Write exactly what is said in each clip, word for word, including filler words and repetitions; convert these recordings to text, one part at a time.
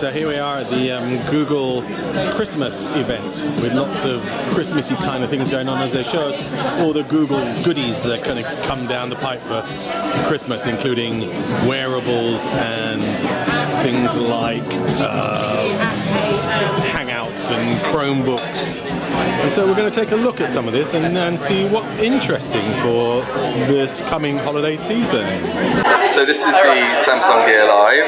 So here we are at the um, Google Christmas event with lots of Christmassy kind of things going on, and they show us all the Google goodies that are kind of come down the pipe for Christmas, including wearables and things like uh, Hangouts and Chromebooks. And so we're going to take a look at some of this and, and see what's interesting for this coming holiday season. So this is the Samsung Gear Live.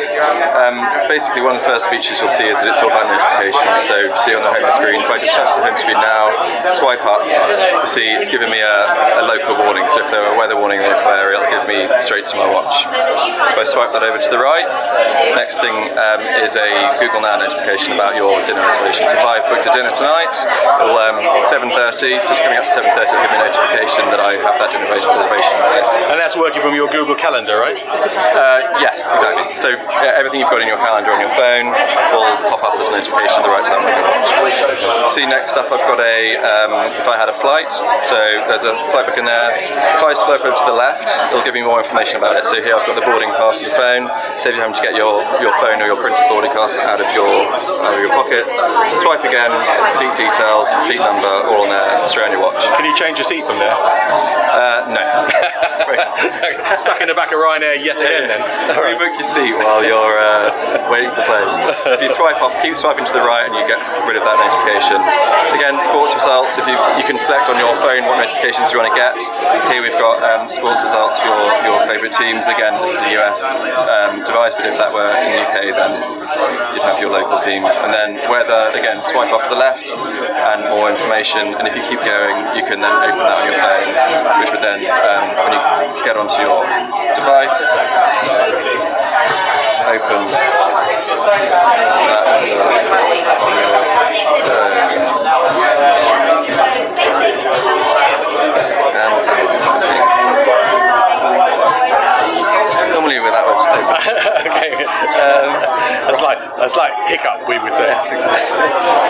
Um, basically, one of the first features you'll see is that it's all about notifications. So see on the home screen, if I just touch the home screen now, swipe up, you see it's giving me a, a local warning. So if there were a weather warning in the local area, it'll give me straight to my watch. If I swipe that over to the right, next thing um, is a Google Now notification about your dinner reservation. So if I've booked a dinner tonight, it'll um, seven thirty, just coming up to seven thirty, it'll give me a notification that I have that dinner reservation. And that's working from your Google Calendar, right? Uh, yes, exactly. So uh, everything you've got in your calendar on your phone will pop up as a notification at the right time when you watch. See, next up I've got a, um, if I had a flight, so there's a flight book in there. If I slope over to the left, it'll give me more information about it. So here I've got the boarding pass on the phone, save you having to get your, your phone or your printed boarding pass out of your, out of your pocket. Swipe again, seat details, seat number, all on there, straight on your watch. Can you change your seat from there? Uh, no. Stuck in the back of Ryanair yet again, yeah, then. Right. Rebook your seat while you're uh, waiting for the plane. So if you swipe off, keep swiping to the right and you get rid of that notification. Again, sports results, if you, you can select on your phone what notifications you want to get. Here we've got um, sports results for your, your favourite teams. Again, this is a U S um, device, but if that were in the U K, then you'd have your local teams. And then weather, again, swipe off to the left and more information. And if you keep going, you can then open that on your phone, which would then, um, when you get onto your device, open that. Normally with that website. Okay. Um, That's like, that's like hiccup, we would say.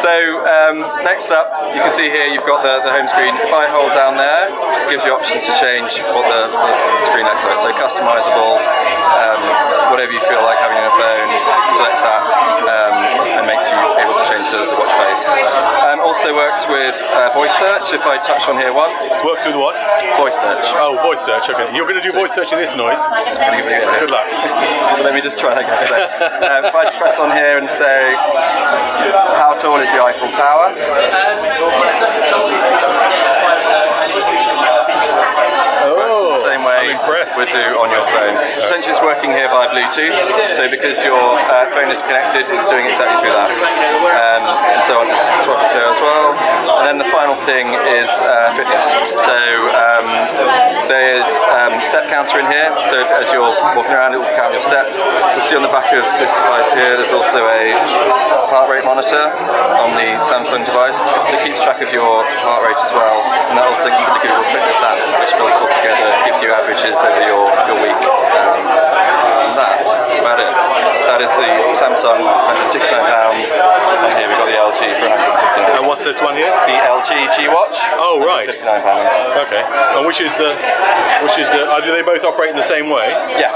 So um, next up, you can see here you've got the, the home screen. If I hold down there, it gives you options to change what the, the screen looks like. So customisable, um, whatever you feel like having on your phone, select that, um, and makes you able to change the, the watch face. Um, also works with uh, voice search. If I touch on here once, works with what? Voice search. Oh, voice search. Okay, you're going to do so, voice search in this noise. Good luck. So let me just try that again. So, um, if I just press on here and say, how tall is the Eiffel Tower? Oh, the same way would do on your phone. Essentially, it's working here via Bluetooth, so because your uh, phone is connected, it's doing exactly that. Um, and so I'll just swap it there as well. And then the final thing is uh, fitness. So um, there's um, step counter in here, so as you're walking around, it will count your steps. You'll see on the back of this device here, there's also a heart rate monitor on the Samsung device, so it keeps track of your heart rate as well, and that all syncs with the Google Fitness app, which builds all together, gives you averages over your, your week. Um, and that's about it. That is the Samsung, one hundred and sixty-nine pounds, and here we've got the L G for one hundred and fifty pounds. And what's this one here? The L G G-Watch. Oh, right. fifty-nine pounds. Okay. And which is the, which is the, oh, do they both operate in the same way? Yeah,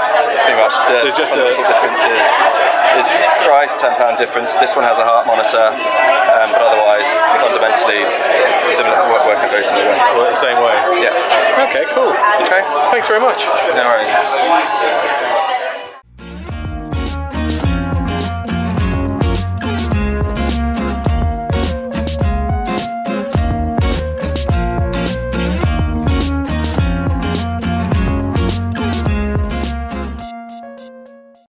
pretty much. The so just fundamental the difference is, is price, ten pounds difference. This one has a heart monitor, um, but otherwise, fundamentally, similar work, work very similar way. Well, the same way? Yeah. Okay, cool. Okay. Thanks very much. No worries.